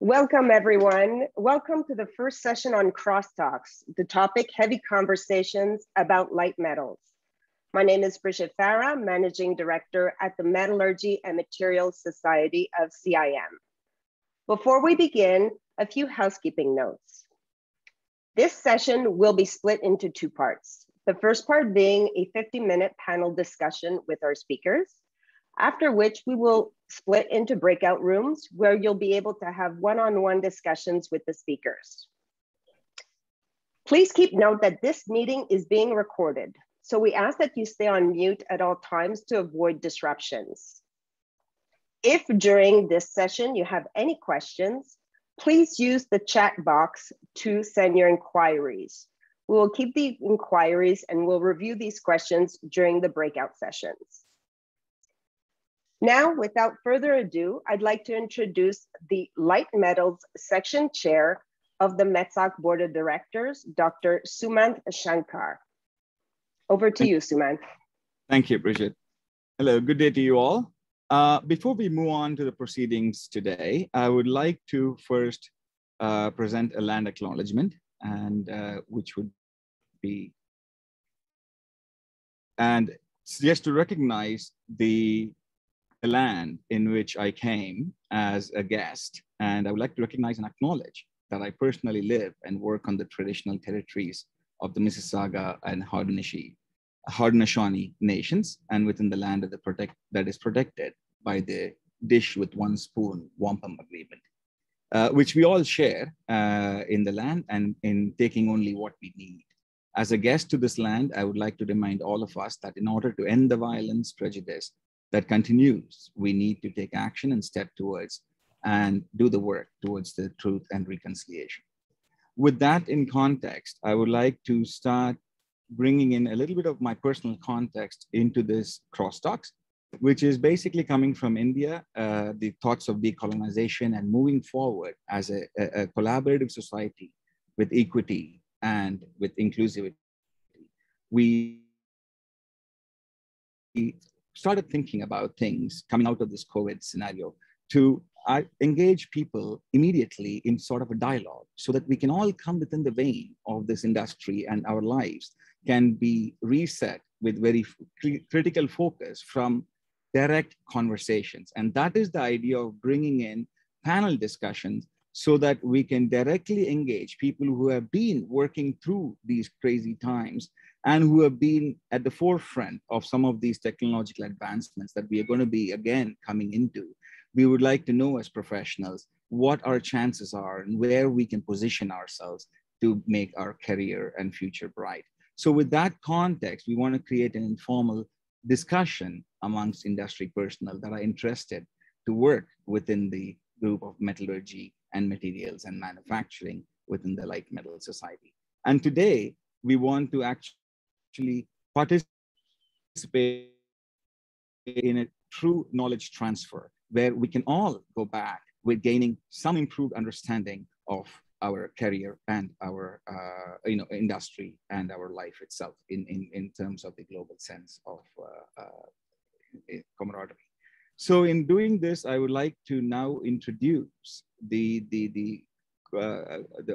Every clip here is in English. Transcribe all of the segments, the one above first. Welcome, everyone. Welcome to the first session on Crosstalks, the topic, heavy conversations about light metals. My name is Bricia Farah, Managing Director at the Metallurgy and Materials Society of CIM. Before we begin, a few housekeeping notes. This session will be split into two parts. The first part being a 50-minute panel discussion with our speakers, after which we will split into breakout rooms where you'll be able to have one-on-one discussions with the speakers. Please keep note that this meeting is being recorded, so we ask that you stay on mute at all times to avoid disruptions. If during this session you have any questions, please use the chat box to send your inquiries. We will keep the inquiries and we'll review these questions during the breakout sessions. Now, without further ado, I'd like to introduce the Light Metals Section Chair of the MetSoc Board of Directors, Dr. Sumanth Shankar. Over to you, Sumanth. Thank you, Bridget. Hello, good day to you all. Before we move on to the proceedings today, I would like to first present a land acknowledgement, and which would be, and just to recognize the land in which I came as a guest, and I would like to recognize and acknowledge that I personally live and work on the traditional territories of the Mississauga and Haudenosaunee nations, and within the land of the that is protected by the dish with one spoon wampum agreement, which we all share in the land and in taking only what we need. As a guest to this land, I would like to remind all of us that in order to end the violence, prejudice that continues, we need to take action and step towards and do the work towards the truth and reconciliation. With that in context, I would like to start bringing in a little bit of my personal context into this crosstalks, which is basically coming from India, the thoughts of decolonization and moving forward as a collaborative society with equity and with inclusivity. We started thinking about things coming out of this COVID scenario to engage people immediately in sort of a dialogue so that we can all come within the vein of this industry and our lives can be reset with very critical focus from direct conversations. And that is the idea of bringing in panel discussions so that we can directly engage people who have been working through these crazy times and who have been at the forefront of some of these technological advancements that we are going to be, again, coming into. We would like to know as professionals what our chances are and where we can position ourselves to make our career and future bright. So with that context, we want to create an informal discussion amongst industry personnel that are interested to work within the group of metallurgy and materials and manufacturing within the Light Metal Society. And today, we want to actually participate in a true knowledge transfer where we can all go back with gaining some improved understanding of our career and our industry and our life itself in terms of the global sense of camaraderie. So in doing this, I would like to now introduce the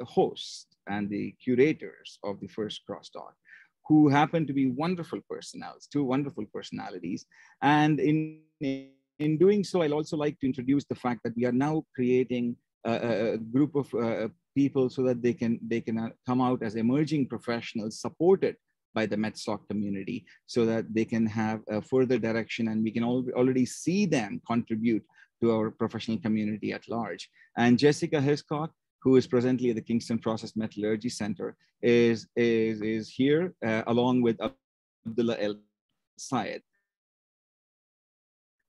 hosts and the curators of the first crosstalk, who happen to be wonderful personnels, two wonderful personalities. And in doing so, I'll also like to introduce the fact that we are now creating a group of people so that they can come out as emerging professionals supported by the MetSoc community so that they can have a further direction, and we can already see them contribute to our professional community at large. And Jessica Hiscocks, who is presently at the Kingston Process Metallurgy Center, is here along with Abdallah Elsayed,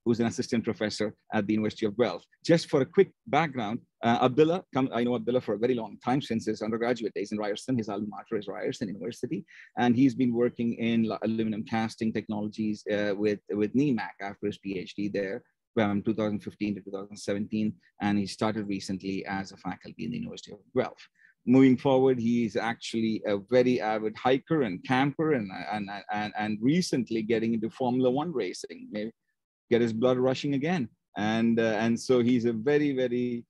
who's an assistant professor at the University of Guelph. Just for a quick background, Abdallah, I know Abdallah for a very long time since his undergraduate days in Ryerson. His alma mater is Ryerson University, and he's been working in aluminum casting technologies with Nemak after his PhD there from 2015 to 2017, and he started recently as a faculty in the University of Guelph. Moving forward, he is actually a very avid hiker and camper, and recently getting into Formula One racing. Maybe get his blood rushing again, and so he's a very, very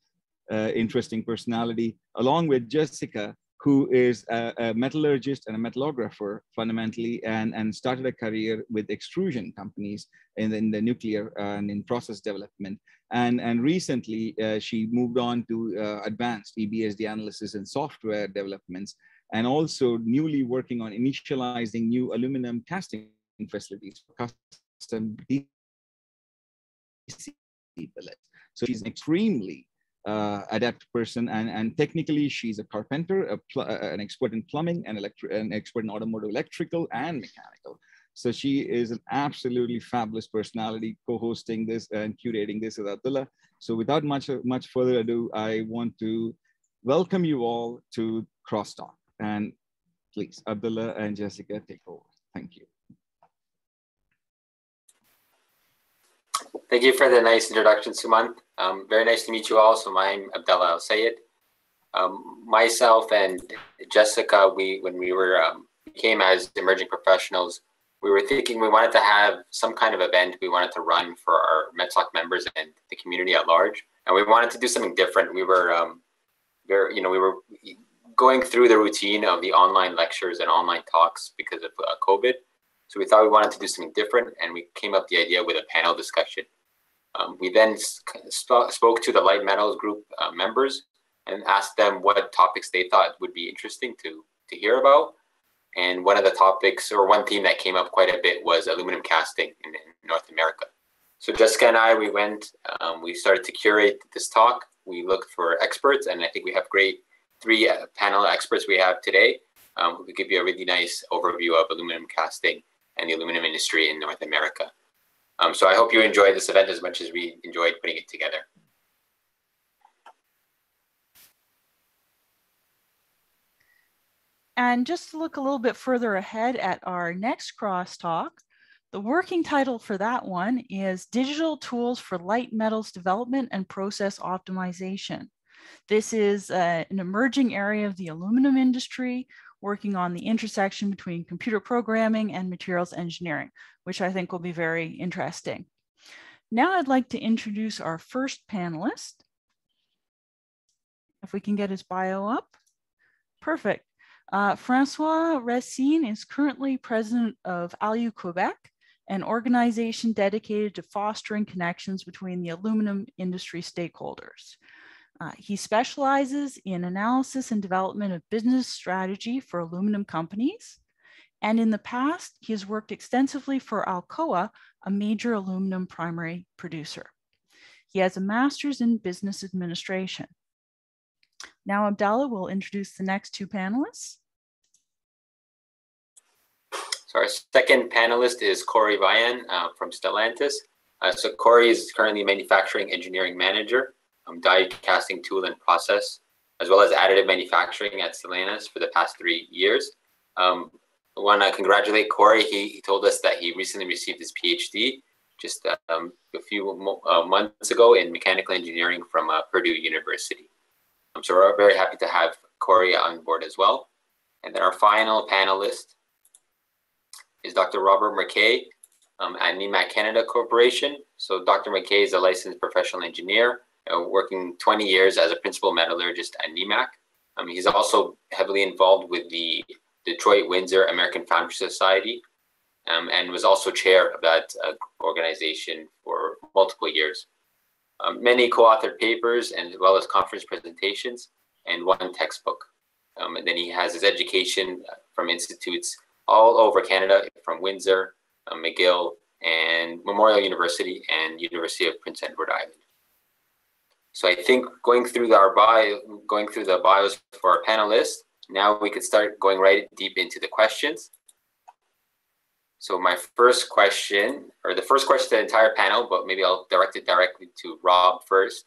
interesting personality, along with Jessica, who is a metallurgist and a metallographer fundamentally, and started a career with extrusion companies in the nuclear and in process development. And recently she moved on to advanced EBSD analysis and software developments, and also newly working on initializing new aluminum casting facilities for custom DC pellets. So she's an extremely adept person, and technically she's a carpenter, an expert in plumbing, and an expert in automotive electrical and mechanical. So she is an absolutely fabulous personality, co-hosting this and curating this with Abdallah. So without much further ado, I want to welcome you all to Crosstalk, and please, Abdallah and Jessica, take over. Thank you. Thank you for the nice introduction, Sumanth. Very nice to meet you all. So I'm Abdallah Elsayed. Myself and Jessica, when we became as emerging professionals, we were thinking we wanted to have some kind of event we wanted to run for our MetSoc members and the community at large. And we wanted to do something different. We were, we were going through the routine of the online lectures and online talks because of COVID. So we thought we wanted to do something different, and we came up with the idea with a panel discussion. We then spoke to the Light Metals Group members and asked them what topics they thought would be interesting to hear about. And one of the topics, or one theme that came up quite a bit, was aluminum casting in North America. So Jessica and I, we went, we started to curate this talk. We looked for experts, and I think we have great three panel experts we have today who could give you a really nice overview of aluminum casting and the aluminum industry in North America. So I hope you enjoyed this event as much as we enjoyed putting it together. And just to look a little bit further ahead at our next crosstalk, the working title for that one is Digital Tools for Light Metals Development and Process Optimization. This is an emerging area of the aluminum industry, working on the intersection between computer programming and materials engineering, which I think will be very interesting. Now I'd like to introduce our first panelist. If we can get his bio up. Perfect. François Racine is currently president of AluQuébec, an organization dedicated to fostering connections between the aluminum industry stakeholders. He specializes in analysis and development of business strategy for aluminum companies. And in the past, he has worked extensively for Alcoa, a major aluminum primary producer. He has a master's in business administration. Now Abdallah will introduce the next two panelists. So our second panelist is Corey Vian from Stellantis. So Corey is currently manufacturing engineering manager, die casting tool and process, as well as additive manufacturing at Salinas for the past 3 years. I want to congratulate Corey. He told us that he recently received his PhD just a few months ago in mechanical engineering from Purdue University. So we're very happy to have Corey on board as well. And then our final panelist is Dr. Robert McKay at Nemak Canada Corporation. So Dr. McKay is a licensed professional engineer, working 20 years as a principal metallurgist at Nemak. He's also heavily involved with the Detroit-Windsor American Foundry Society, and was also chair of that organization for multiple years. Many co-authored papers, and as well as conference presentations, and one textbook. And then he has his education from institutes all over Canada, from Windsor, McGill, and Memorial University, and University of Prince Edward Island. So I think going through the bios for our panelists, now we could start going right deep into the questions. So my first question, or the first question to the entire panel, but maybe I'll direct it directly to Rob first.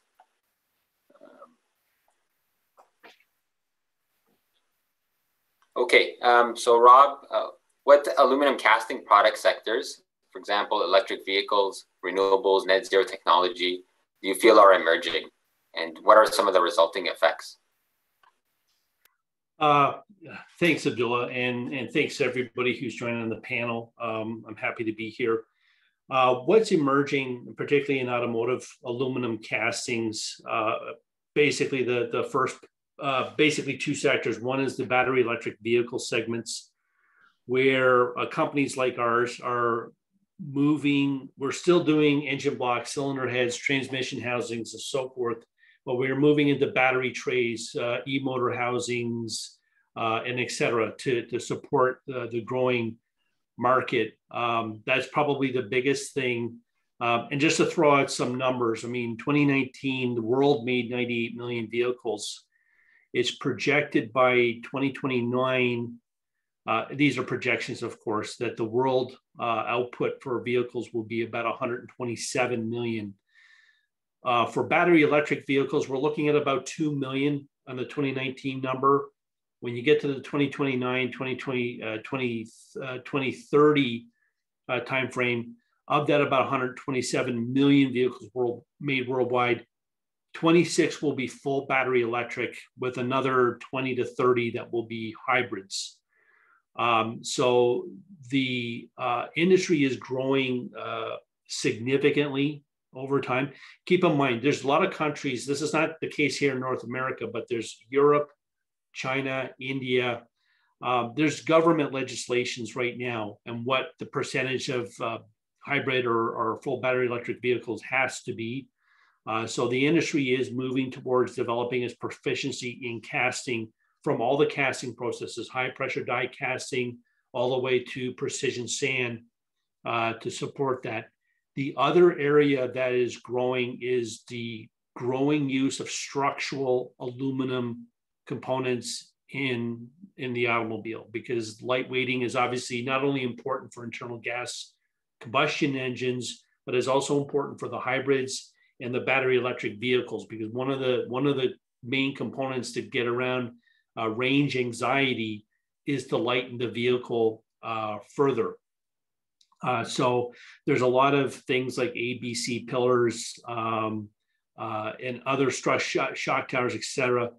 So Rob, what aluminum casting product sectors, for example, electric vehicles, renewables, net zero technology, do you feel are emerging? And what are some of the resulting effects? Thanks, Abdallah, and thanks everybody who's joining the panel. I'm happy to be here. What's emerging, particularly in automotive aluminum castings, basically the first, basically two sectors. One is the battery electric vehicle segments, where companies like ours are moving. We're still doing engine blocks, cylinder heads, transmission housings, and so forth, but we're moving into battery trays, e-motor housings, and et cetera, to support the growing market. That's probably the biggest thing. And just to throw out some numbers, I mean, 2019, the world made 98 million vehicles. It's projected by 2029, these are projections, of course, that the world output for vehicles will be about 127 million. For battery electric vehicles, we're looking at about 2 million on the 2019 number. When you get to the 2029, 2030 timeframe, of that about 127 million vehicles made worldwide, 26 will be full battery electric, with another 20 to 30 that will be hybrids. So the industry is growing significantly over time. Keep in mind, there's a lot of countries, this is not the case here in North America, but there's Europe, China, India. There's government legislations right now and what the percentage of hybrid or full battery electric vehicles has to be. So the industry is moving towards developing its proficiency in casting from all the casting processes, high pressure die casting, all the way to precision sand to support that. The other area that is growing is the growing use of structural aluminum components in the automobile, because lightweighting is obviously not only important for internal gas combustion engines, but is also important for the hybrids and the battery electric vehicles, because one of the main components to get around range anxiety is to lighten the vehicle further. So there's a lot of things like ABC pillars and other shock towers, et cetera,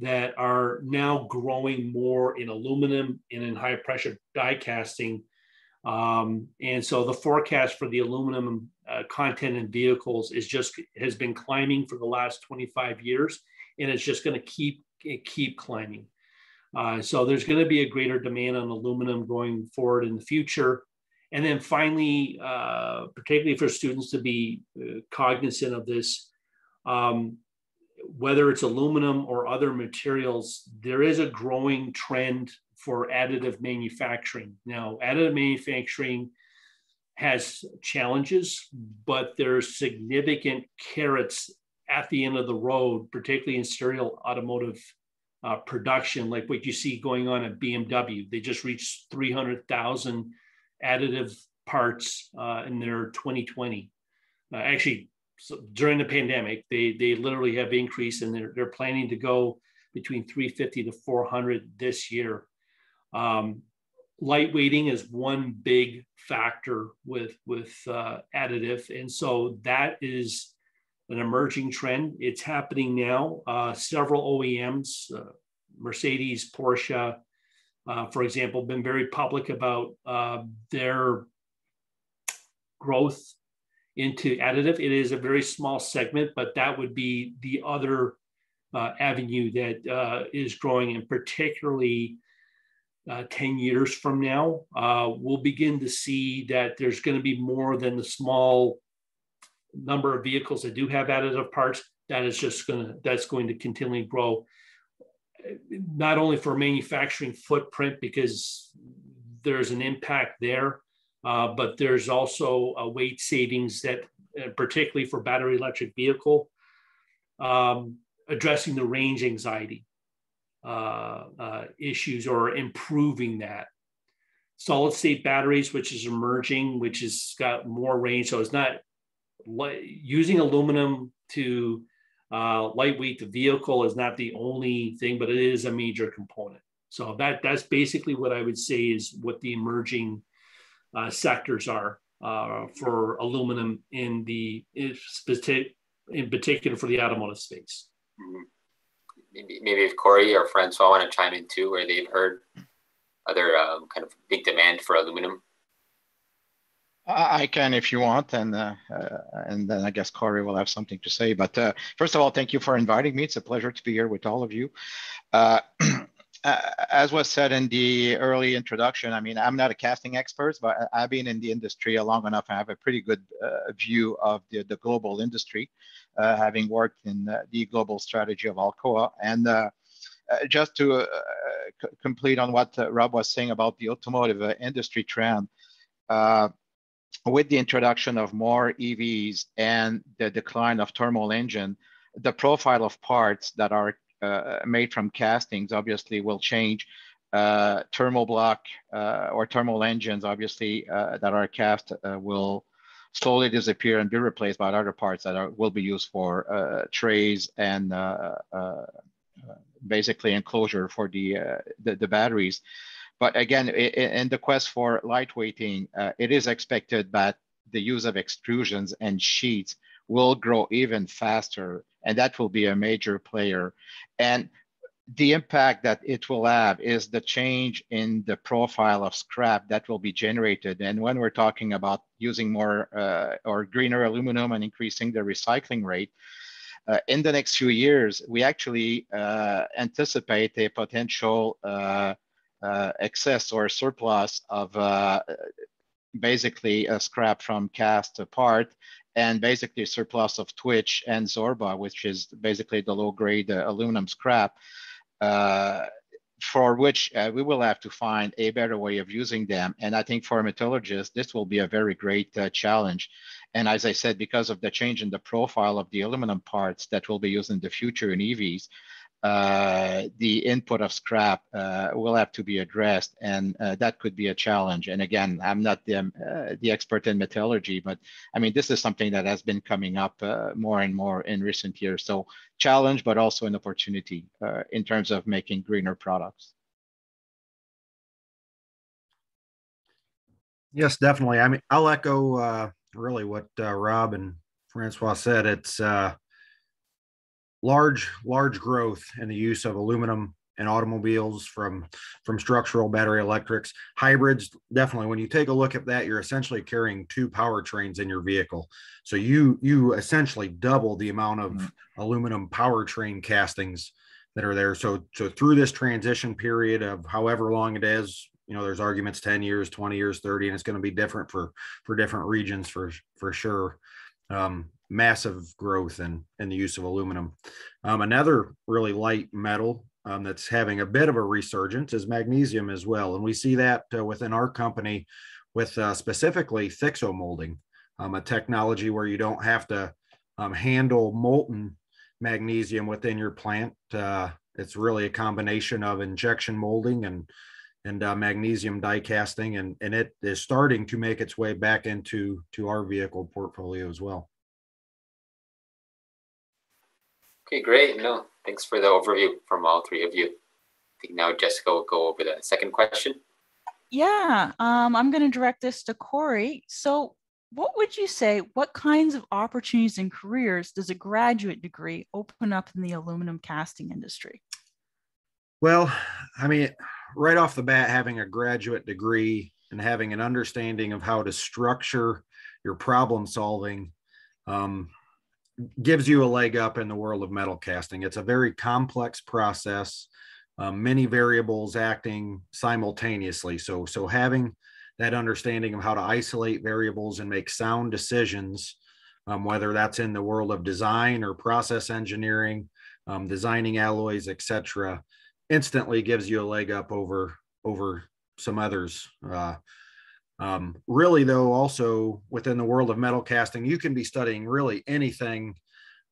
that are now growing more in aluminum and in high pressure die casting. And so the forecast for the aluminum content in vehicles has been climbing for the last 25 years, and it's just going to keep climbing. So there's going to be a greater demand on aluminum going forward in the future. And then finally, particularly for students to be cognizant of this, whether it's aluminum or other materials, there is a growing trend for additive manufacturing. Now, additive manufacturing has challenges, but there's significant carrots at the end of the road, particularly in serial automotive production, like what you see going on at BMW. They just reached 300,000 additive parts in their 2020. Actually, so during the pandemic, they literally have increased, and they're planning to go between 350 to 400 this year. Lightweighting is one big factor with additive. And so that is an emerging trend. It's happening now. Several OEMs, Mercedes, Porsche, for example, been very public about their growth into additive. It is a very small segment, but that would be the other avenue that is growing, and particularly 10 years from now, we'll begin to see that there's going to be more than the small number of vehicles that do have additive parts. That is just going to continually grow, not only for manufacturing footprint, because there's an impact there, but there's also a weight savings that, particularly for battery electric vehicle, addressing the range anxiety issues or improving that. Solid state batteries, which is emerging, which has got more range. So it's not using aluminum to lightweight the vehicle is not the only thing, but it is a major component. So that's basically what I would say is what the emerging sectors are for aluminum in particular for the automotive space. Mm-hmm. Maybe if Corey or Francois want to chime in too, where they've heard other kind of big demand for aluminum. I can if you want, and then I guess Corey will have something to say. But first of all, thank you for inviting me. It's a pleasure to be here with all of you. As was said in the early introduction, I mean, I'm not a casting expert, but I've been in the industry long enough. I have a pretty good view of the global industry, having worked in the global strategy of Alcoa. And just to complete on what Rob was saying about the automotive industry trend, with the introduction of more EVs and the decline of thermal engine, the profile of parts that are made from castings obviously will change. Thermal block or thermal engines obviously that are cast will slowly disappear and be replaced by other parts that will be used for trays and basically enclosure for the batteries. But again, in the quest for lightweighting, it is expected that the use of extrusions and sheets will grow even faster, and that will be a major player. And the impact that it will have is the change in the profile of scrap that will be generated. And when we're talking about using more or greener aluminum and increasing the recycling rate, in the next few years, we actually anticipate a potential excess or surplus of basically scrap from cast apart, and basically surplus of Twitch and Zorba, which is basically the low grade aluminum scrap, for which we will have to find a better way of using them. And I think for metallurgists, this will be a very great challenge. And as I said, because of the change in the profile of the aluminum parts that will be used in the future in EVs, the input of scrap will have to be addressed, and that could be a challenge. And again, I'm not the expert in metallurgy, but I mean, this is something that has been coming up more and more in recent years. So challenge, but also an opportunity in terms of making greener products. Yes, definitely. I mean, I'll echo really what Rob and Francois said. It's large growth in the use of aluminum in automobiles from structural battery electrics, hybrids. Definitely, when you take a look at that, you're essentially carrying two powertrains in your vehicle. So you essentially double the amount of aluminum powertrain castings that are there. So through this transition period of however long it is, you know, there's arguments 10 years, 20 years, 30, and it's going to be different for different regions for sure. Massive growth in the use of aluminum. Another really light metal that's having a bit of a resurgence is magnesium as well. And we see that within our company with specifically Thixo molding, a technology where you don't have to handle molten magnesium within your plant. It's really a combination of injection molding and magnesium die casting, and it is starting to make its way back into our vehicle portfolio as well. Okay, great. No, thanks for the overview from all three of you. I think now Jessica will go over the second question. Yeah, I'm going to direct this to Corey. So what would you say, what kinds of opportunities and careers does a graduate degree open up in the aluminum casting industry? Well, I mean, right off the bat, having a graduate degree and having an understanding of how to structure your problem solving gives you a leg up in the world of metal casting. It's a very complex process, many variables acting simultaneously. So having that understanding of how to isolate variables and make sound decisions, whether that's in the world of design or process engineering, designing alloys, etc., instantly gives you a leg up over some others. Really, though, also within the world of metal casting, you can be studying really anything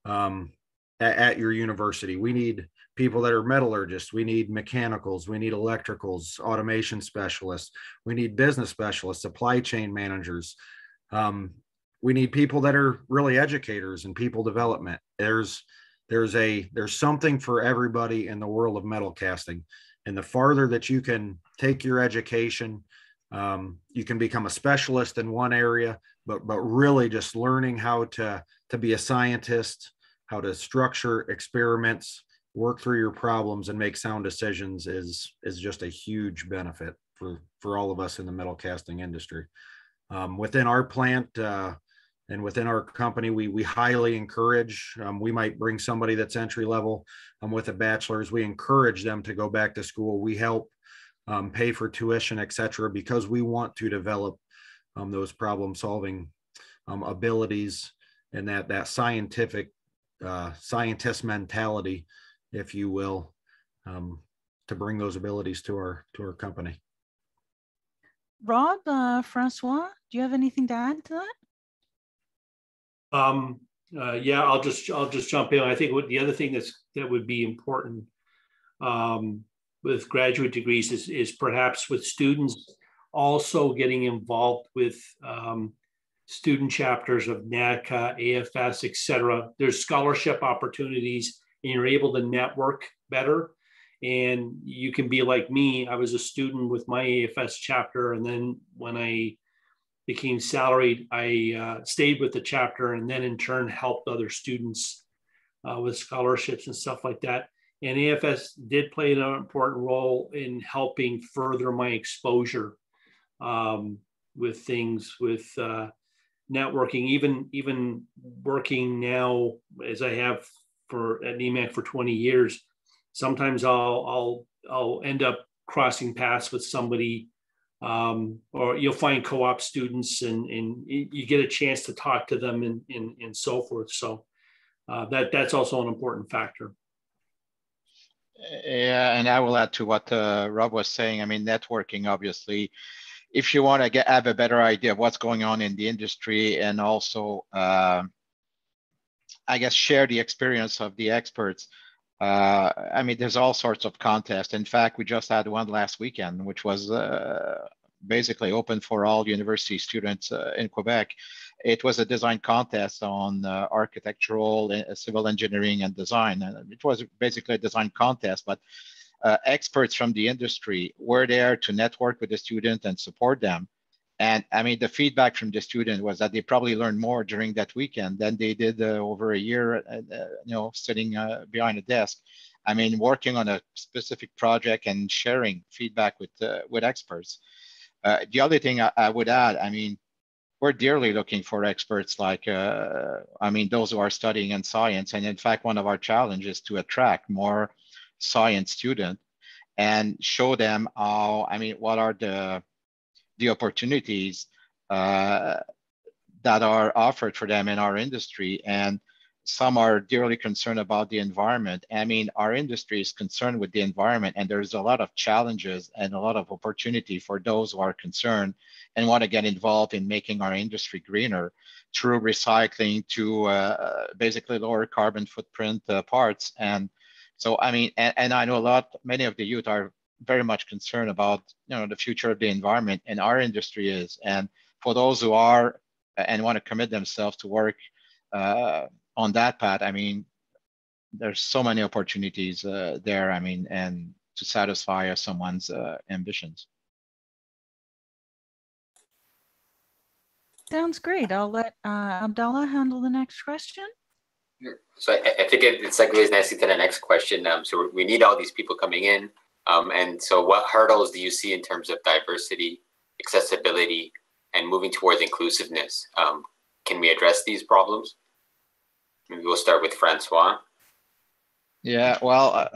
at your university. We need people that are metallurgists. We need mechanicals. We need electricals, automation specialists. We need business specialists, supply chain managers. We need people that are really educators and people development. There's something for everybody in the world of metal casting. And the farther that you can take your education, you can become a specialist in one area, but really just learning how to be a scientist, how to structure experiments, work through your problems, and make sound decisions is just a huge benefit for all of us in the metal casting industry. Within our plant and within our company, we highly encourage, we might bring somebody that's entry level with a bachelor's, we encourage them to go back to school. We help pay for tuition, et cetera, because we want to develop those problem solving abilities and that scientific scientist mentality, if you will, to bring those abilities to our company. Rob, Francois, do you have anything to add to that? Yeah, I'll just jump in. I think the other thing that would be important with graduate degrees is perhaps with students also getting involved with student chapters of NACA, AFS, et cetera. There's scholarship opportunities and you're able to network better. And you can be like me. I was a student with my AFS chapter. And then when I became salaried, I stayed with the chapter and then in turn helped other students with scholarships and stuff like that. And AFS did play an important role in helping further my exposure with things, with networking, even working now as I have at Nemak for 20 years. Sometimes I'll end up crossing paths with somebody, or you'll find co-op students, and you get a chance to talk to them and so forth. So that's also an important factor. Yeah, and I will add to what Rob was saying. I mean, networking, obviously, if you want to have a better idea of what's going on in the industry, and also, I guess, share the experience of the experts. I mean, there's all sorts of contests. In fact, we just had one last weekend, which was basically open for all university students in Quebec. It was a design contest on architectural, civil engineering, and design. And it was basically a design contest, but experts from the industry were there to network with the student and support them. And I mean, the feedback from the student was that they probably learned more during that weekend than they did over a year, you know, sitting behind a desk. I mean, working on a specific project and sharing feedback with experts. The other thing I would add, I mean, we're dearly looking for experts like, I mean, those who are studying in science. And in fact, one of our challenges is to attract more science students and show them how, I mean, what are the opportunities that are offered for them in our industry. And some are dearly concerned about the environment. I mean, our industry is concerned with the environment, and there's a lot of challenges and a lot of opportunity for those who are concerned and want to get involved in making our industry greener through recycling, to basically lower carbon footprint parts. And so, I mean, and I know many of the youth are very much concerned about, you know, the future of the environment, and our industry is. And for those who are and want to commit themselves to work on that path, I mean, there's so many opportunities there, I mean, and to satisfy someone's ambitions. Sounds great. I'll let Abdallah handle the next question. So I think it segues nicely to the next question. So we need all these people coming in. And so what hurdles do you see in terms of diversity, accessibility, and moving towards inclusiveness? Can we address these problems? Maybe we'll start with Francois. Yeah, well,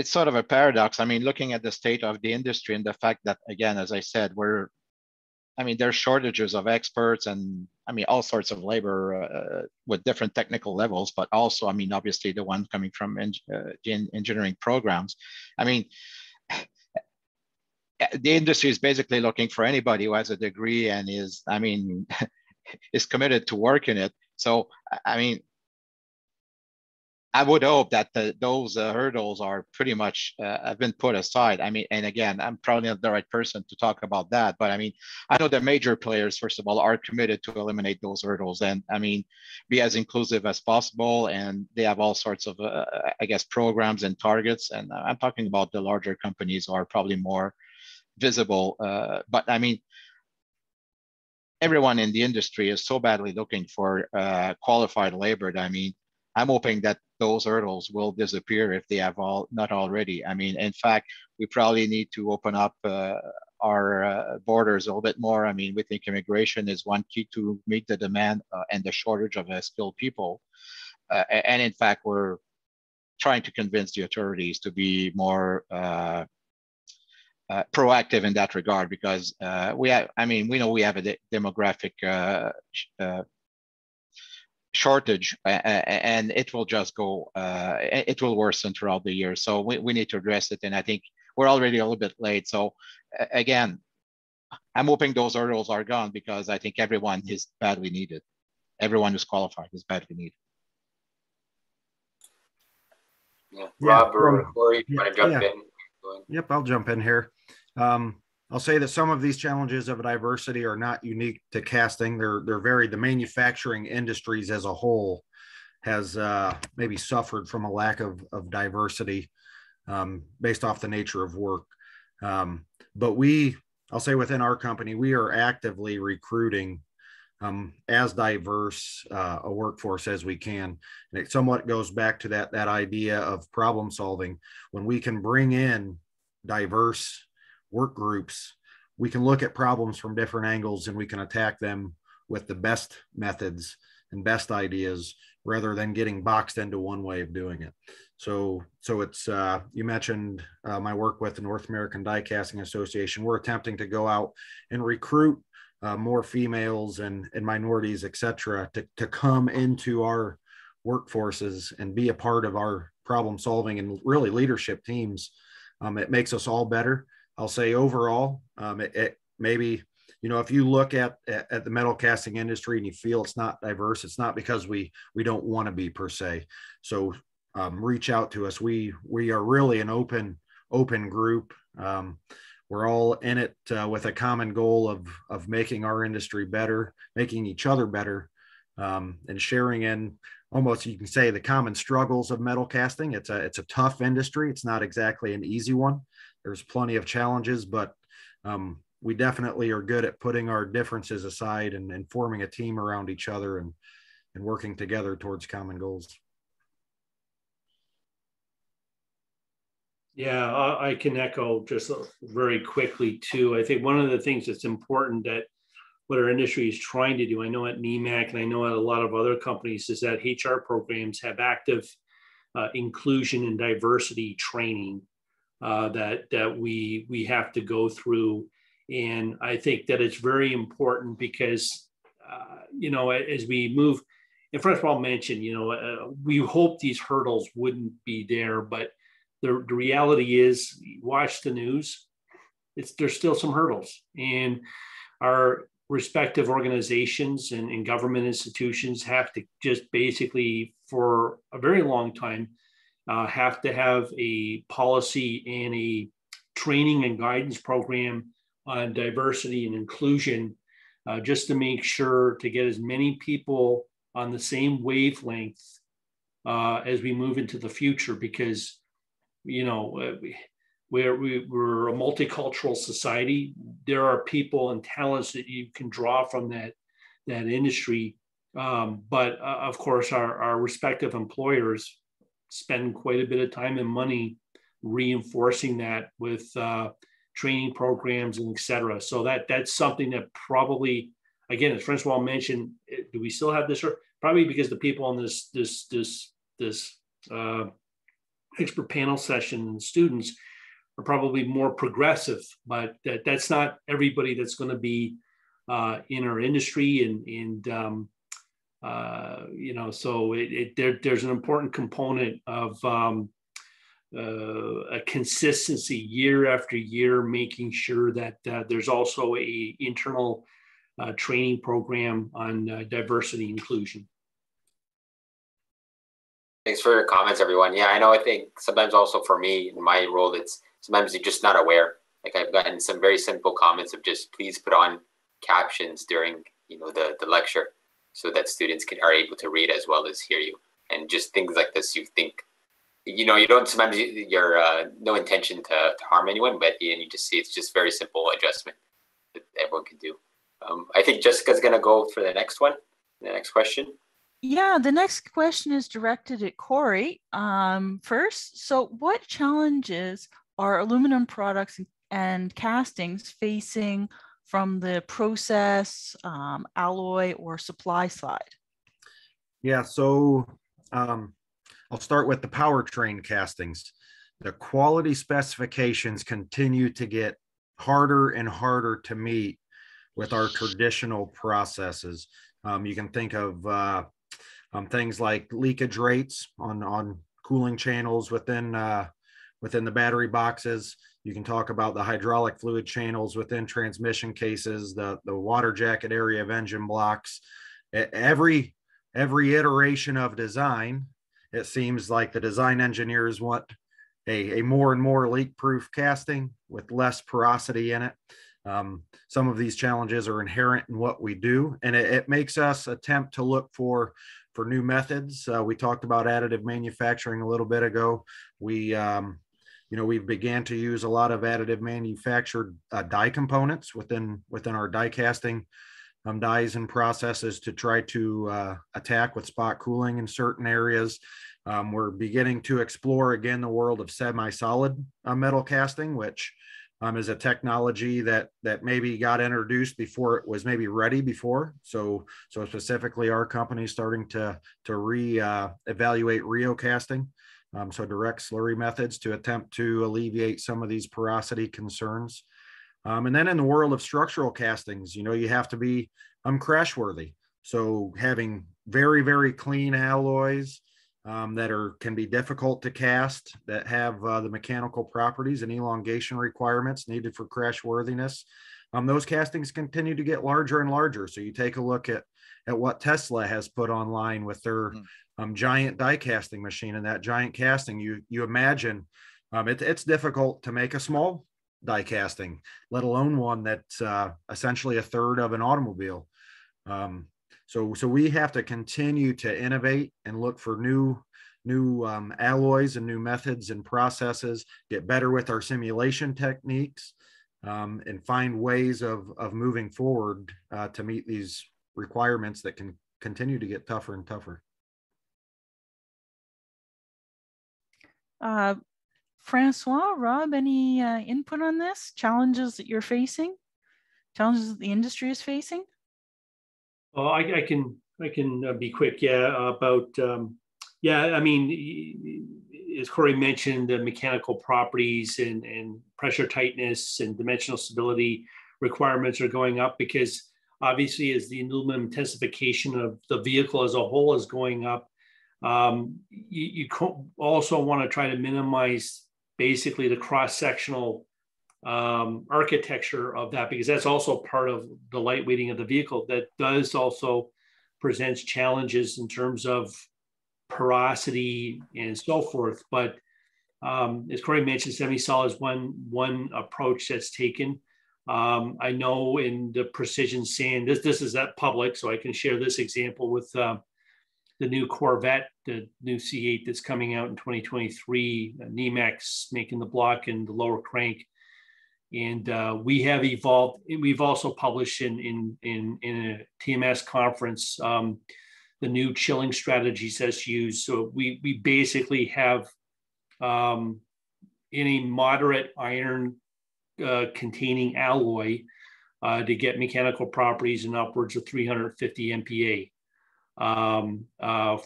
it's sort of a paradox. I mean, looking at the state of the industry and the fact that, again, as I said, I mean, there are shortages of experts and, I mean, all sorts of labor with different technical levels, but also, I mean, obviously the one coming from engineering programs. I mean, the industry is basically looking for anybody who has a degree and is, I mean, is committed to work in it. So, I mean, I would hope that those hurdles are pretty much have been put aside. I mean, and again, I'm probably not the right person to talk about that, but I mean, I know the major players, first of all, are committed to eliminate those hurdles and, I mean, be as inclusive as possible. And they have all sorts of, I guess, programs and targets. And I'm talking about the larger companies who are probably more visible. But I mean, everyone in the industry is so badly looking for qualified labor. I mean, I'm hoping that those hurdles will disappear if they have not already. I mean, in fact, we probably need to open up our borders a little bit more. I mean, we think immigration is one key to meet the demand and the shortage of skilled people. And in fact, we're trying to convince the authorities to be more proactive in that regard, because we know we have a demographic shortage, and it will just go, it will worsen throughout the year. So we need to address it. And I think we're already a little bit late. So again, I'm hoping those hurdles are gone, because I think everyone is badly needed. Everyone who's qualified is badly needed. Yeah. Rob or Corey, you want to jump in? Yep, I'll jump in here. I'll say that some of these challenges of diversity are not unique to casting. They're varied. The manufacturing industries as a whole has maybe suffered from a lack of diversity based off the nature of work. But I'll say within our company, we are actively recruiting as diverse a workforce as we can. And it somewhat goes back to that idea of problem solving. When we can bring in diverse work groups, we can look at problems from different angles, and we can attack them with the best methods and best ideas, rather than getting boxed into one way of doing it. So it's, you mentioned my work with the North American Die Casting Association. We're attempting to go out and recruit more females and minorities, et cetera, to come into our workforces and be a part of our problem solving and really leadership teams. It makes us all better. I'll say overall, maybe, you know, if you look at the metal casting industry and you feel it's not diverse, it's not because we don't want to be per se. So reach out to us. We are really an open group. We're all in it with a common goal of making our industry better, making each other better, and sharing in almost, you can say, the common struggles of metal casting. It's a tough industry. It's not exactly an easy one. There's plenty of challenges, but we definitely are good at putting our differences aside and forming a team around each other and working together towards common goals. Yeah, I can echo just very quickly too. I think one of the things that's important that what our industry is trying to do, I know at Nemak and I know at a lot of other companies, is that HR programs have active inclusion and diversity training that we have to go through. And I think that it's very important because, you know, as we move, and François mentioned, you know, we hope these hurdles wouldn't be there, but the reality is, watch the news, there's still some hurdles. And our respective organizations and government institutions have to just basically, for a very long time, have to have a policy and a training and guidance program on diversity and inclusion, just to make sure to get as many people on the same wavelength as we move into the future, because you know, we're a multicultural society. There are people and talents that you can draw from that industry. But of course, our respective employers spend quite a bit of time and money reinforcing that with training programs and et cetera. So that's something that probably, again, as François mentioned, do we still have this? Or probably because the people on this expert panel session, students are probably more progressive, but that's not everybody that's going to be in our industry, and you know, so there's an important component of a consistency year after year, making sure that there's also a internal training program on diversity inclusion. Thanks for your comments, everyone. Yeah, I know. I think sometimes also for me in my role, it's sometimes you're just not aware. Like I've gotten some very simple comments of just please put on captions during, you know, the lecture so that students are able to read as well as hear you. And just things like this, you think, you know, you don't sometimes you're no intention to harm anyone, but you just see it's just very simple adjustment that everyone can do. I think Jessica's gonna go for the next one, the next question. Yeah, the next question is directed at Corey first. So what challenges are aluminum products and castings facing from the process, alloy, or supply side? Yeah, so I'll start with the powertrain castings. The quality specifications continue to get harder and harder to meet with our traditional processes. You can think of things like leakage rates on cooling channels within the battery boxes. You can talk about the hydraulic fluid channels within transmission cases, the water jacket area of engine blocks. Every iteration of design, it seems like the design engineers want a more and more leak-proof casting with less porosity in it. Some of these challenges are inherent in what we do, and it makes us attempt to look for new methods. We talked about additive manufacturing a little bit ago. We've began to use a lot of additive manufactured die components within our die casting dies and processes to try to attack with spot cooling in certain areas. We're beginning to explore again the world of semi-solid metal casting, which is a technology that maybe got introduced before it was maybe ready before. So specifically, our company is starting to evaluate rheocasting, so direct slurry methods to attempt to alleviate some of these porosity concerns. And then in the world of structural castings, you have to be crash-worthy. So having very, very clean alloys that can be difficult to cast, that have the mechanical properties and elongation requirements needed for crash-worthiness. Those castings continue to get larger and larger. So you take a look at what Tesla has put online with their giant die casting machine, and that giant casting, you imagine it's difficult to make a small die casting, let alone one that's essentially a third of an automobile. So we have to continue to innovate and look for new alloys and new methods and processes, get better with our simulation techniques, and find ways of moving forward to meet these requirements that can continue to get tougher and tougher. Francois, Rob, any input on this? Challenges that you're facing? Challenges that the industry is facing? Oh, I can be quick. Yeah, I mean, as Corey mentioned, the mechanical properties and pressure tightness and dimensional stability requirements are going up, because obviously as the aluminum intensification of the vehicle as a whole is going up, you also want to try to minimize basically the cross-sectional architecture of that, because that's also part of the lightweighting of the vehicle. That does also presents challenges in terms of porosity and so forth. But as Corey mentioned, semi-solid is one approach that's taken. I know in the precision sand, this is that public, so I can share this example with the new Corvette, the new C8 that's coming out in 2023, Nemak's making the block and the lower crank. And we have evolved, we've also published in a TMS conference, the new chilling strategies that's used. So we basically have any moderate iron containing alloy to get mechanical properties in upwards of 350 MPa.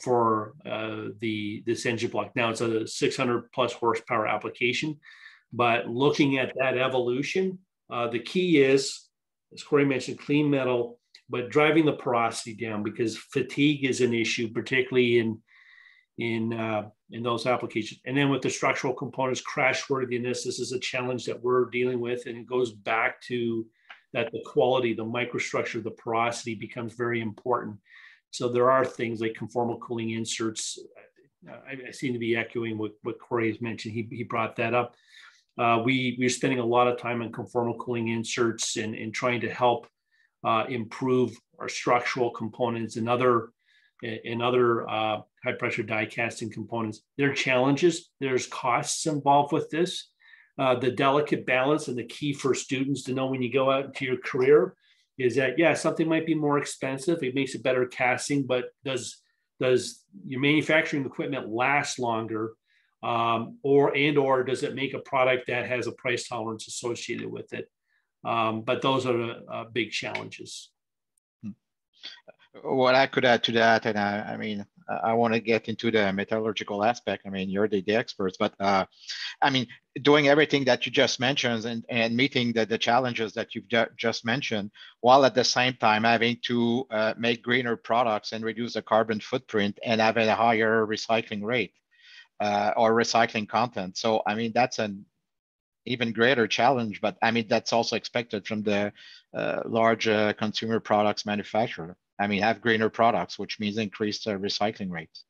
For this engine block. Now it's a 600 plus horsepower application, but looking at that evolution, the key is, as Corey mentioned, clean metal, but driving the porosity down, because fatigue is an issue, particularly in those applications. And then with the structural components, crashworthiness, this is a challenge that we're dealing with, and it goes back to that the quality, the microstructure, the porosity becomes very important. So there are things like conformal cooling inserts. I seem to be echoing what Corey has mentioned. He brought that up. We're spending a lot of time on conformal cooling inserts and trying to help improve our structural components and other high pressure die casting components. There are challenges. There's costs involved with this. The delicate balance and the key for students to know when you go out into your career is that, yeah, something might be more expensive, it makes a better casting, but does your manufacturing equipment last longer? or does it make a product that has a price tolerance associated with it? But those are the big challenges. What I could add to that, and I mean, I want to get into the metallurgical aspect. I mean, you're the experts, but I mean, doing everything that you just mentioned and meeting the challenges that you've just mentioned, while at the same time having to make greener products and reduce the carbon footprint and have a higher recycling rate or recycling content. So, I mean, that's an even greater challenge, but I mean, that's also expected from the large consumer products manufacturer. I mean, have greener products, which means increased recycling rates.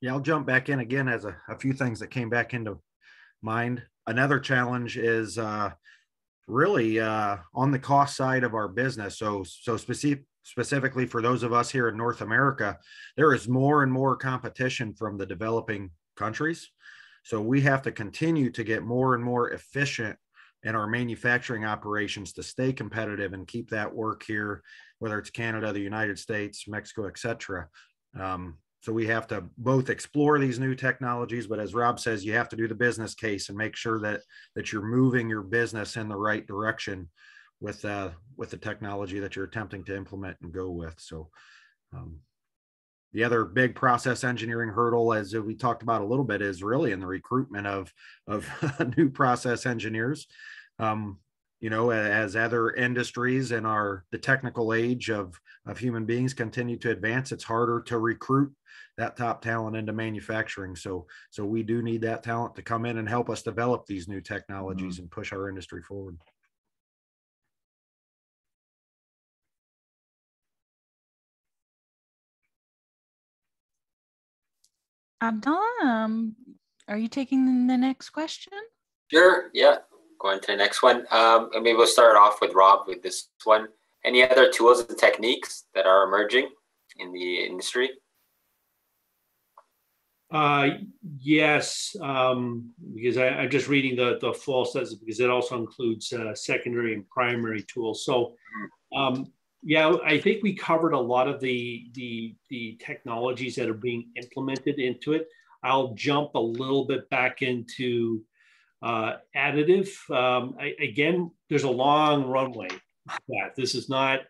Yeah, I'll jump back in again as a few things that came back into mind. Another challenge is really on the cost side of our business. So specifically for those of us here in North America, there is more and more competition from the developing countries. So we have to continue to get more and more efficient in our manufacturing operations to stay competitive and keep that work here, whether it's Canada, the United States, Mexico, et cetera. So we have to both explore these new technologies, but as Rob says, you have to do the business case and make sure that you're moving your business in the right direction with the technology that you're attempting to implement and go with. So the other big process engineering hurdle, as we talked about a little bit, is really in the recruitment of new process engineers. You know, as other industries and the technical age of human beings continue to advance, it's harder to recruit that top talent into manufacturing. So we do need that talent to come in and help us develop these new technologies and push our industry forward. Abdallah, are you taking the next question? Sure, yeah, going to the next one. And maybe we'll start off with Rob with this one. Any other tools and techniques that are emerging in the industry? Yes, because I'm just reading the full sentence because it also includes secondary and primary tools. So yeah, I think we covered a lot of the technologies that are being implemented into it. I'll jump a little bit back into additive. Again, there's a long runway. Yeah, this is not,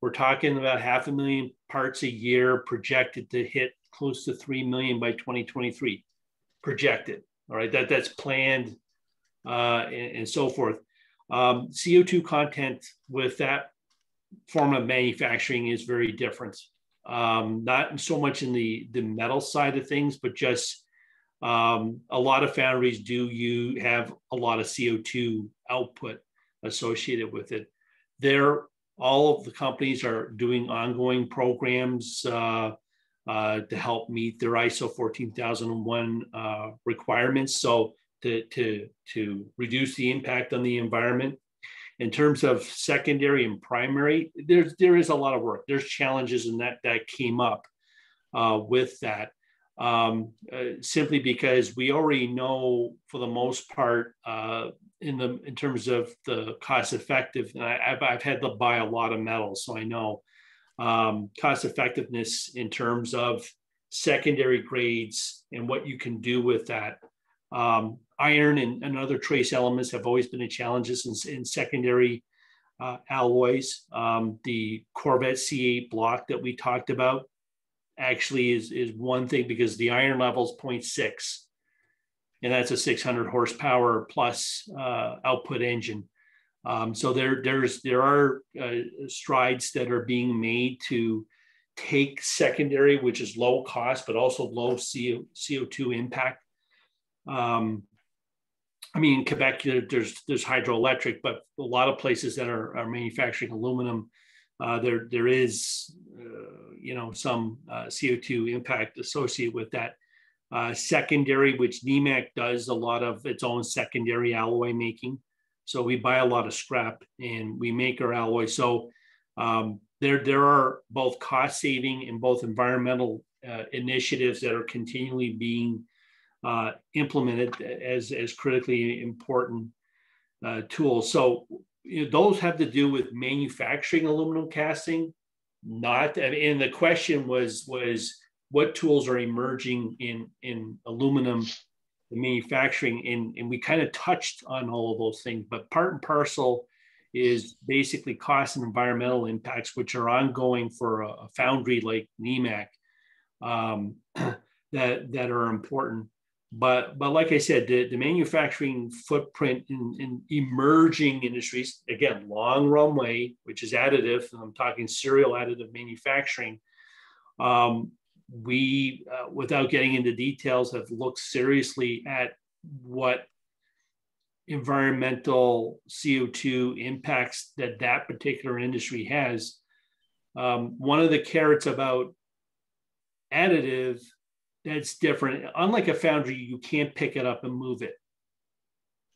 we're talking about 500,000 parts a year projected to hit close to 3 million by 2023, projected, all right? That's planned and so forth. CO2 content with that form of manufacturing is very different. Not so much in the metal side of things, but just a lot of foundries have a lot of CO2 output associated with it. All of the companies are doing ongoing programs to help meet their ISO 14001 requirements, so to reduce the impact on the environment. In terms of secondary and primary, there is a lot of work. There's challenges in that came up with that, simply because we already know, for the most part, in terms of the cost effective. And I've had to buy a lot of metals, so I know cost effectiveness in terms of secondary grades and what you can do with that. Iron and other trace elements have always been a challenge in secondary alloys. The Corvette C8 block that we talked about actually is one thing, because the iron level is 0.6, and that's a 600 horsepower plus output engine. So there are strides that are being made to take secondary, which is low cost, but also low CO2 impact. I mean, in Quebec, there's hydroelectric, but a lot of places that are manufacturing aluminum, there is, you know, some CO2 impact associated with that. Secondary, which Nemak does a lot of its own secondary alloy making. So we buy a lot of scrap and we make our alloy. So there are both cost saving and both environmental initiatives that are continually being implemented as critically important tools. So, you know, those have to do with manufacturing aluminum casting. And the question was what tools are emerging in aluminum manufacturing, and we kind of touched on all of those things, but part and parcel is basically cost and environmental impacts, which are ongoing for a foundry like Nemak that are important. But like I said, the manufacturing footprint in emerging industries, again, long runway, which is additive, and I'm talking serial additive manufacturing, we, without getting into details, have looked seriously at what environmental CO2 impacts that particular industry has. One of the carrots about additive that's different, unlike a foundry, you can't pick it up and move it.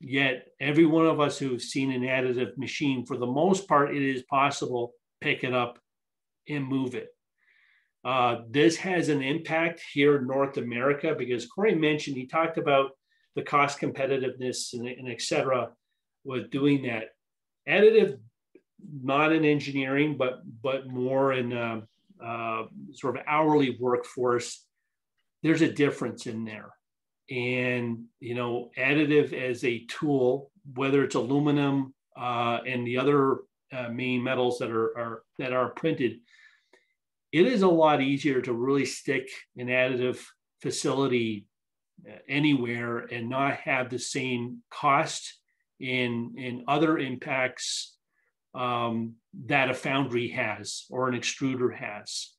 Yet every one of us who've seen an additive machine, for the most part, it is possible to pick it up and move it. This has an impact here in North America, because Corey mentioned, he talked about the cost competitiveness and et cetera with doing that. Additive, not in engineering, but more in sort of hourly workforce, there's a difference in there. And, you know, additive as a tool, whether it's aluminum and the other main metals that are printed, it is a lot easier to really stick an additive facility anywhere and not have the same cost in other impacts that a foundry has or an extruder has.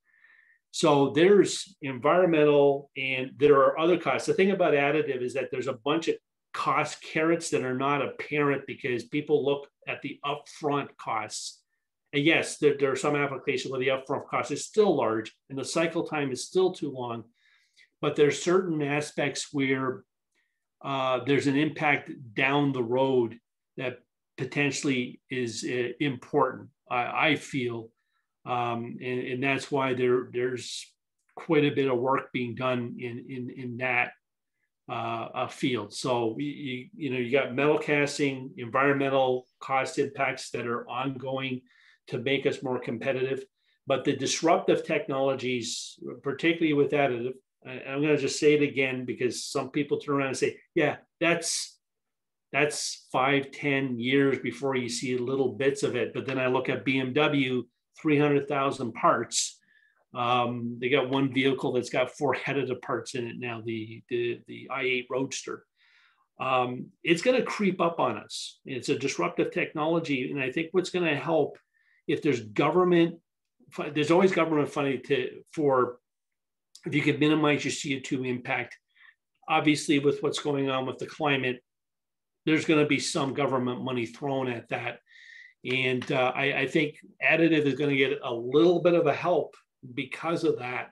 So there's environmental, and there are other costs. The thing about additive is that there's a bunch of cost carrots that are not apparent because people look at the upfront costs. And yes, there are some applications where the upfront cost is still large and the cycle time is still too long, but there's certain aspects where there's an impact down the road that potentially is important, I feel. And that's why there's quite a bit of work being done in that field. So, you know, you got metal casting, environmental cost impacts that are ongoing to make us more competitive. But the disruptive technologies, particularly with additive, and I'm going to just say it again, because some people turn around and say, yeah, that's 5-10 years before you see little bits of it. But then I look at BMW, 300,000 parts. They got one vehicle that's got 4 additive parts in it now, the i8 Roadster. It's going to creep up on us. It's a disruptive technology. And I think what's going to help, if there's always government funding if you could minimize your CO2 impact. Obviously, with what's going on with the climate, there's going to be some government money thrown at that. And I think additive is going to get a little bit of a help because of that,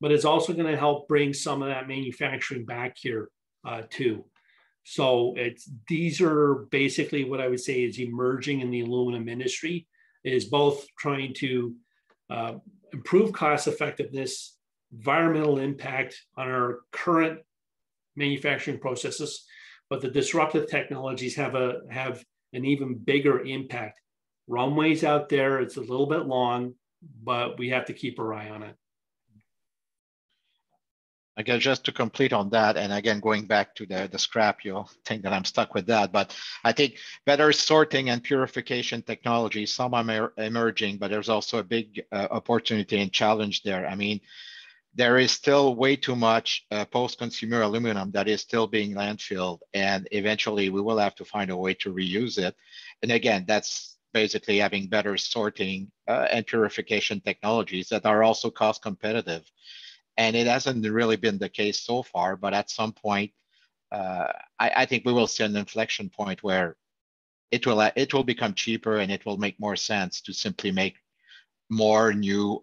but it's also going to help bring some of that manufacturing back here too. So these are basically what I would say is emerging in the aluminum industry. It is both trying to improve cost effectiveness, environmental impact on our current manufacturing processes, but the disruptive technologies have an even bigger impact. Runway's out there, it's a little bit long, but we have to keep our eye on it. I guess just to complete on that, and again, going back to the scrap, you'll think that I'm stuck with that, but I think better sorting and purification technology, some are emerging, but there's also a big opportunity and challenge there. I mean, there is still way too much post-consumer aluminum that is still being landfilled, and eventually we will have to find a way to reuse it. And again, that's basically having better sorting and purification technologies that are also cost competitive. And it hasn't really been the case so far, but at some point, I think we will see an inflection point where it will become cheaper and it will make more sense to simply make more new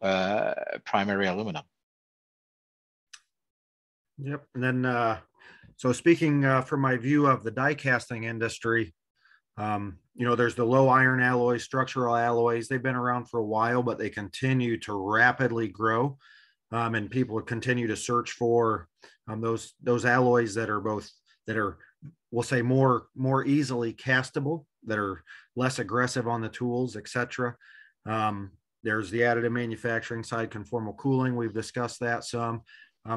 primary aluminum. Yep, and then so speaking from my view of the die casting industry, you know, there's the low iron alloys, structural alloys. They've been around for a while, but they continue to rapidly grow, and people continue to search for those alloys that are we'll say more easily castable, that are less aggressive on the tools, etc. There's the additive manufacturing side, conformal cooling. We've discussed that some.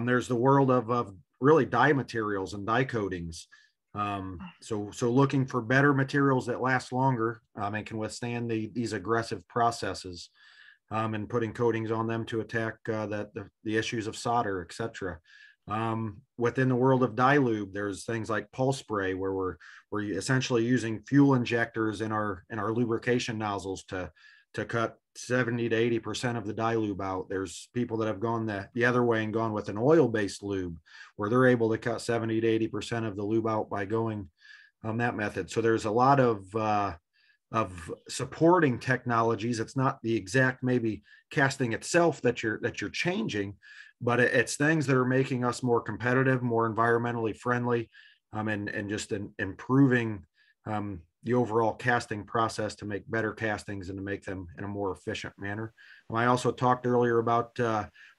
There's the world of really dye materials and dye coatings. So looking for better materials that last longer and can withstand these aggressive processes, and putting coatings on them to attack the issues of solder, et cetera. Within the world of dye lube, there's things like pulse spray, where we're essentially using fuel injectors in our lubrication nozzles to cut 70 to 80% of the dye lube out. There's people that have gone the other way and gone with an oil-based lube, where they're able to cut 70 to 80% of the lube out by going on that method. So there's a lot of supporting technologies. It's not the exact maybe casting itself that you're changing, but it's things that are making us more competitive, more environmentally friendly, and just improving the overall casting process to make better castings and to make them in a more efficient manner. And I also talked earlier about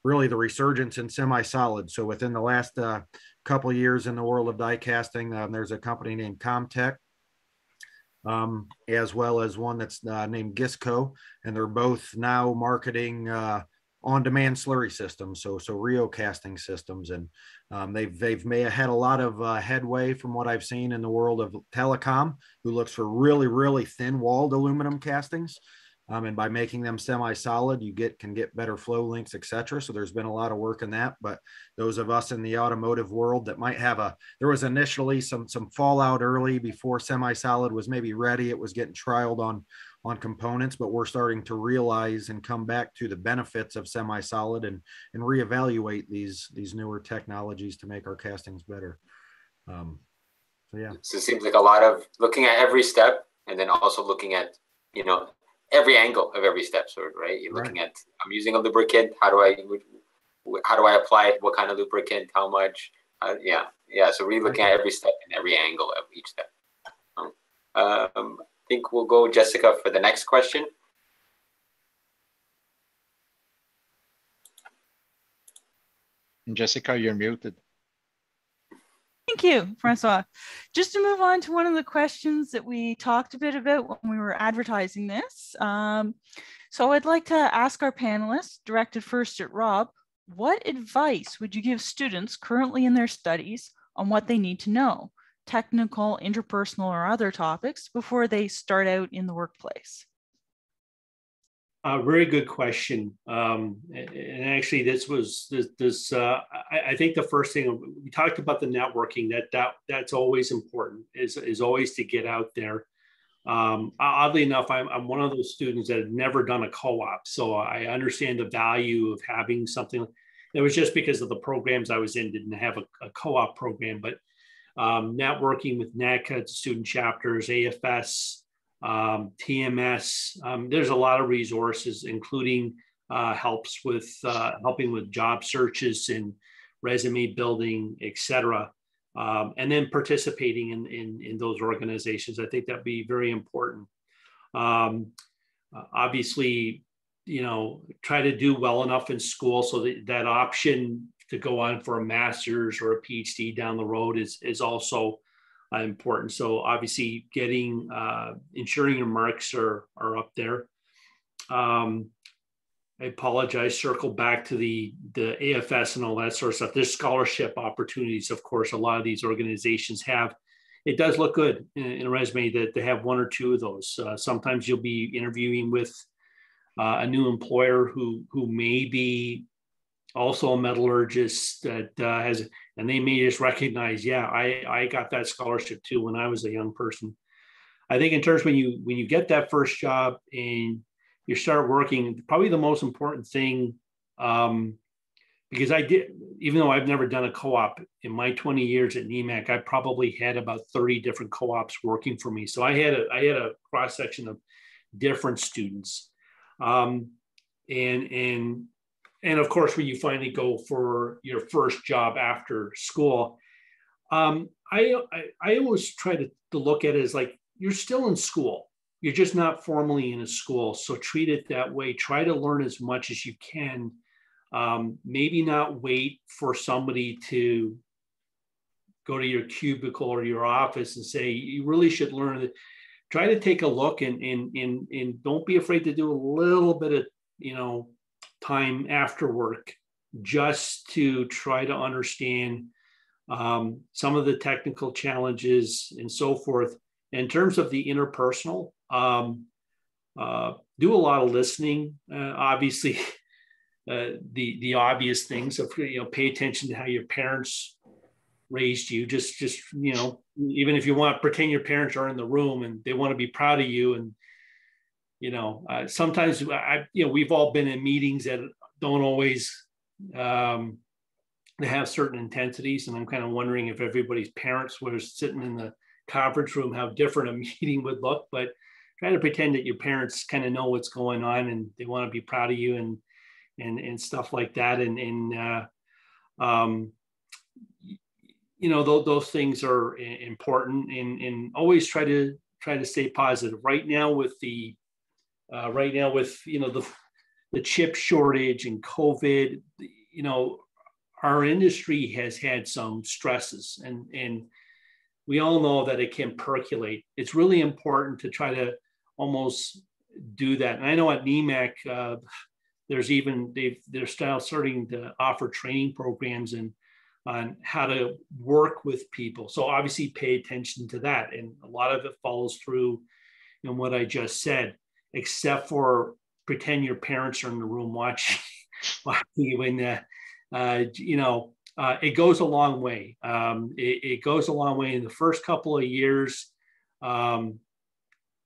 really the resurgence in semi-solid. So within the last couple of years in the world of die casting, there's a company named Comtech, as well as one that's named Gisco, and they're both now marketing on-demand slurry systems, so Rheocasting systems, and they've may have had a lot of headway from what I've seen in the world of telecom, who looks for really, really thin-walled aluminum castings, and by making them semi-solid, you can get better flow links, etc. So there's been a lot of work in that. But those of us in the automotive world that might have there was initially some fallout early before semi-solid was maybe ready. It was getting trialed on components, but we're starting to realize and come back to the benefits of semi-solid and reevaluate these newer technologies to make our castings better. So it seems like a lot of looking at every step, and then also looking at, every angle of every step, sort of, right? You're looking at, I'm using a lubricant. How do I apply it? What kind of lubricant? How much? So really looking at every step and every angle of each step. I think we'll go, Jessica, for the next question. Jessica, you're muted. Thank you, Francois. Just to move on to one of the questions that we talked a bit about when we were advertising this. So I'd like to ask our panelists, directed first at Rob, what advice would you give students currently in their studies on what they need to know? Technical, interpersonal, or other topics before they start out in the workplace? Very good question. And actually, I think the first thing we talked about, the networking, that's always important, is always to get out there. Oddly enough, I'm one of those students that have never done a co-op, so I understand the value of having something. It was just because of the programs I was in didn't have a co-op program, but networking with NACA, student chapters, AFS, TMS. There's a lot of resources, including helps with helping with job searches and resume building, etc. And then participating in those organizations. I think that'd be very important. Obviously, try to do well enough in school so that option to go on for a master's or a PhD down the road is also important. So obviously ensuring your marks are up there. I apologize, circle back to the AFS and all that sort of stuff. There's scholarship opportunities, of course, a lot of these organizations have. It does look good in a resume that they have one or two of those. Sometimes you'll be interviewing with a new employer who may be also a metallurgist that and they may just recognize, I got that scholarship too when I was a young person. I think in terms when you get that first job and you start working, probably the most important thing, because I did, even though I've never done a co-op, in my 20 years at Nemak, I probably had about 30 different co-ops working for me. So I had a cross-section of different students. And of course, when you finally go for your first job after school, I always try to look at it as like, you're still in school. You're just not formally in a school. So treat it that way. Try to learn as much as you can. Maybe not wait for somebody to go to your cubicle or your office and say, you really should learn. Try to take a look and don't be afraid to do a little bit of you know, time after work just to try to understand some of the technical challenges and so forth. In terms of the interpersonal, do a lot of listening, obviously. The obvious things of, pay attention to how your parents raised you. Just, even if you want to pretend your parents are in the room and they want to be proud of you. And, sometimes we've all been in meetings that don't always have certain intensities. And I'm kind of wondering if everybody's parents were sitting in the conference room, how different a meeting would look, but try to pretend that your parents kind of know what's going on and they want to be proud of you and stuff like that. Those things are important, and always try to stay positive. Right now with the chip shortage and COVID, our industry has had some stresses, and we all know that it can percolate. It's really important to try to almost do that. And I know at Nemak, they're starting to offer training programs on how to work with people. So obviously pay attention to that. And a lot of it follows through in what I just said, except for pretend your parents are in the room watching you. And, it goes a long way. It goes a long way in the first couple of years.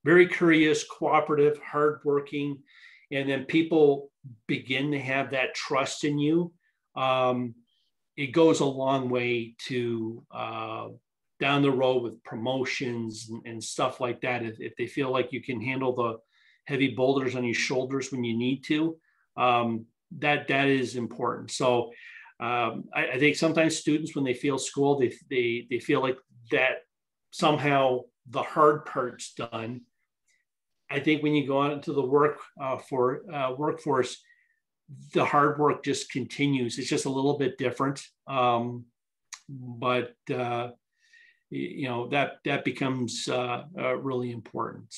Very curious, cooperative, hardworking. And then people begin to have that trust in you. It goes a long way to down the road with promotions and stuff like that. If they feel like you can handle the heavy boulders on your shoulders when you need to, that is important. So I think sometimes students, when they fail school, they feel like that somehow the hard part's done. I think when you go out into the workforce, the hard work just continues. It's just a little bit different, that becomes really important.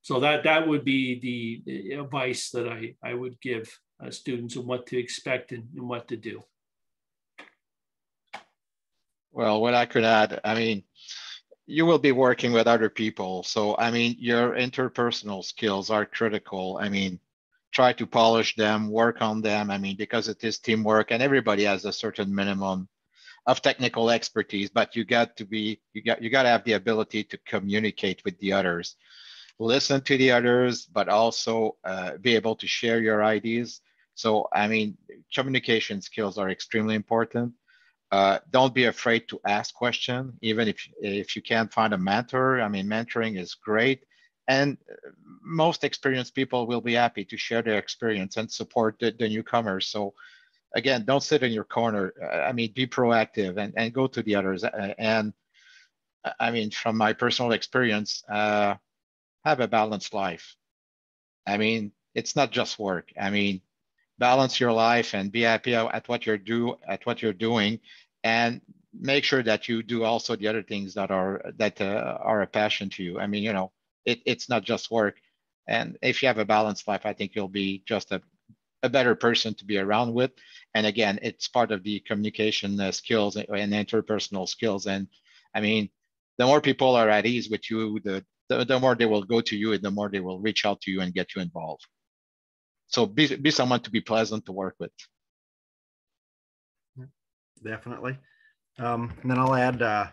So that would be the advice that I would give students on what to expect and what to do. Well, what I could add, you will be working with other people. So, your interpersonal skills are critical. Try to polish them, work on them. Because it is teamwork and everybody has a certain minimum of technical expertise, but you got to have the ability to communicate with the others, listen to the others, but also be able to share your ideas. So, communication skills are extremely important. Don't be afraid to ask questions, even if you can't find a mentor. Mentoring is great, and most experienced people will be happy to share their experience and support the newcomers. So again, don't sit in your corner. Be proactive and go to the others. And from my personal experience, have a balanced life. It's not just work. Balance your life and be happy at what you're doing, and make sure that you do also the other things that are a passion to you. It's not just work. And if you have a balanced life, I think you'll be just a better person to be around with. And again, it's part of the communication skills and interpersonal skills. And the more people are at ease with you, the more they will go to you, and the more they will reach out to you and get you involved. So be someone to be pleasant to work with. Definitely. And then I'll add,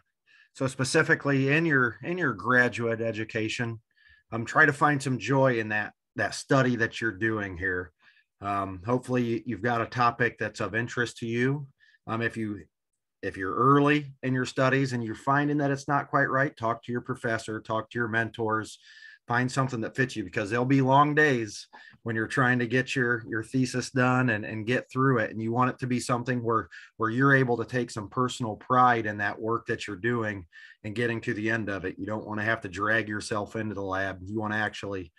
so specifically in your graduate education, try to find some joy in that study that you're doing here. Hopefully you've got a topic that's of interest to you. If you're early in your studies and you're finding that it's not quite right, talk to your professor, talk to your mentors. Find something that fits you, because there'll be long days when you're trying to get your thesis done and get through it. And you want it to be something where you're able to take some personal pride in that work that you're doing and getting to the end of it. You don't want to have to drag yourself into the lab. You want to actually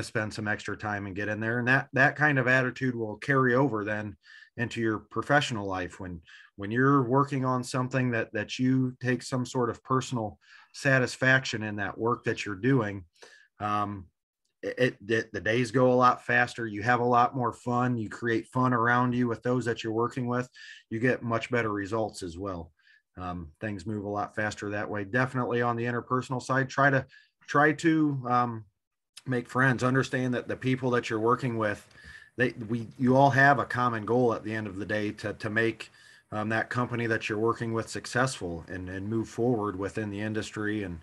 spend some extra time and get in there. And that kind of attitude will carry over then into your professional life. When you're working on something that you take some sort of personal satisfaction in that work that you're doing, the days go a lot faster. You have a lot more fun. You create fun around you with those that you're working with. You get much better results as well. Things move a lot faster that way. Definitely on the interpersonal side, try to make friends. Understand that the people that you're working with, you all have a common goal at the end of the day to make that company that you're working with successful and move forward within the industry and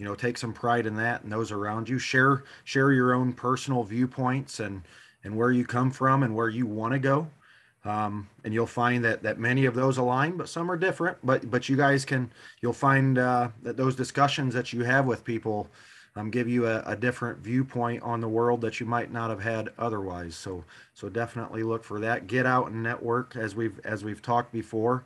you know, take some pride in that and those around you. Share your own personal viewpoints and where you come from and where you want to go. And you'll find that many of those align, but some are different, but you guys you'll find that those discussions that you have with people give you a different viewpoint on the world that you might not have had otherwise. So definitely look for that. Get out and network, as we've talked before,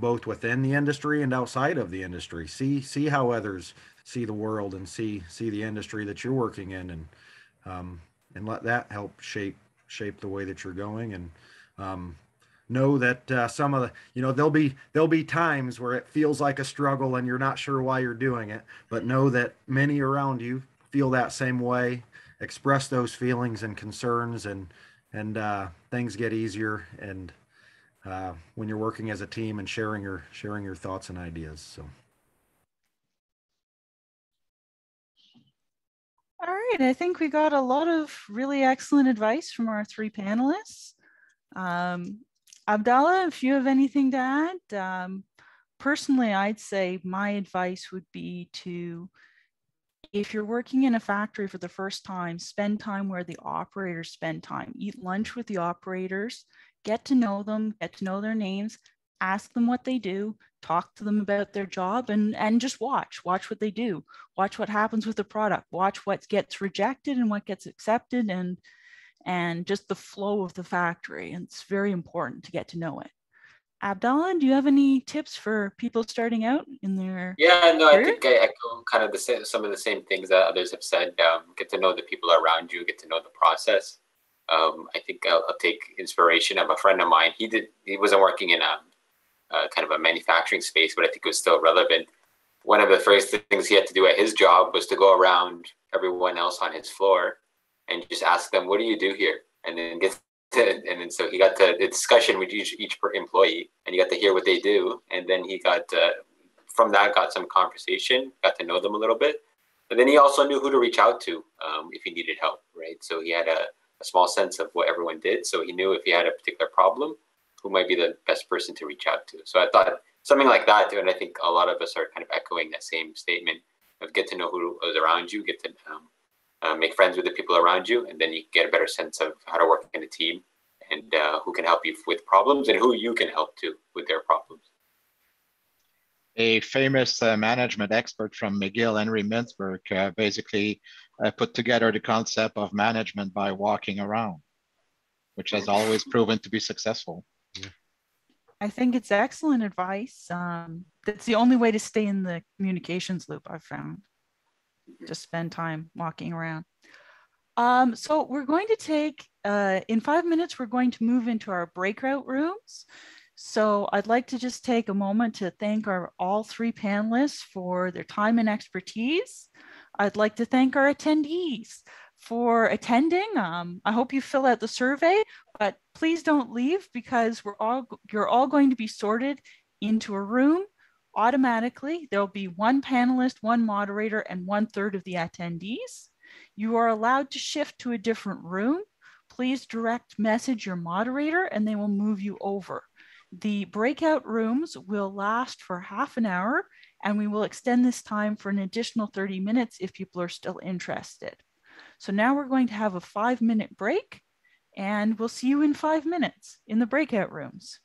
both within the industry and outside of the industry. See how others see the world and see the industry that you're working in, and let that help shape the way that you're going. And know that some of the, you know, there'll be times where it feels like a struggle and you're not sure why you're doing it, but know that many around you feel that same way. Express those feelings and concerns, and things get easier. And when you're working as a team and sharing your thoughts and ideas. So. All right, I think we got a lot of really excellent advice from our three panelists. Abdallah, if you have anything to add, personally, I'd say my advice would be to, if you're working in a factory for the first time, spend time where the operators spend time. Eat lunch with the operators, get to know them, get to know their names, ask them what they do, talk to them about their job, and just watch what they do, watch what happens with the product, watch what gets rejected and what gets accepted, and just the flow of the factory. And it's very important to get to know it. Abdallah, do you have any tips for people starting out in their career? Yeah, no, I think I echo kind of some of the same things that others have said. Get to know the people around you, get to know the process. I think I'll take inspiration of a friend of mine. He wasn't working in a kind of a manufacturing space, but I think it was still relevant. One of the first things he had to do at his job was to go around everyone else on his floor and just ask them, what do you do here? And then so he got to a discussion with each employee, and he got to hear what they do. And then he got some conversation, got to know them a little bit. And then he also knew who to reach out to if he needed help, right? So he had a small sense of what everyone did. So he knew if he had a particular problem, who might be the best person to reach out to. So I thought something like that too. And I think a lot of us are kind of echoing that same statement of get to know who is around you, get to make friends with the people around you, and then you get a better sense of how to work in a team and who can help you with problems and who you can help to with their problems. A famous management expert from McGill, Henry Mintzberg, basically put together the concept of management by walking around, which has always proven to be successful. Yeah. I think it's excellent advice. That's the only way to stay in the communications loop, I've found. Just spend time walking around. So we're going to take, in 5 minutes, we're going to move into our breakout rooms. So I'd like to just take a moment to thank all three panelists for their time and expertise. I'd like to thank our attendees for attending. I hope you fill out the survey, but please don't leave, because you're all going to be sorted into a room. Automatically, there'll be one panelist, one moderator, and 1/3 of the attendees. You are allowed to shift to a different room. Please direct message your moderator and they will move you over. The breakout rooms will last for half an hour, and we will extend this time for an additional 30 minutes if people are still interested. So now we're going to have a 5-minute break, and we'll see you in 5 minutes in the breakout rooms.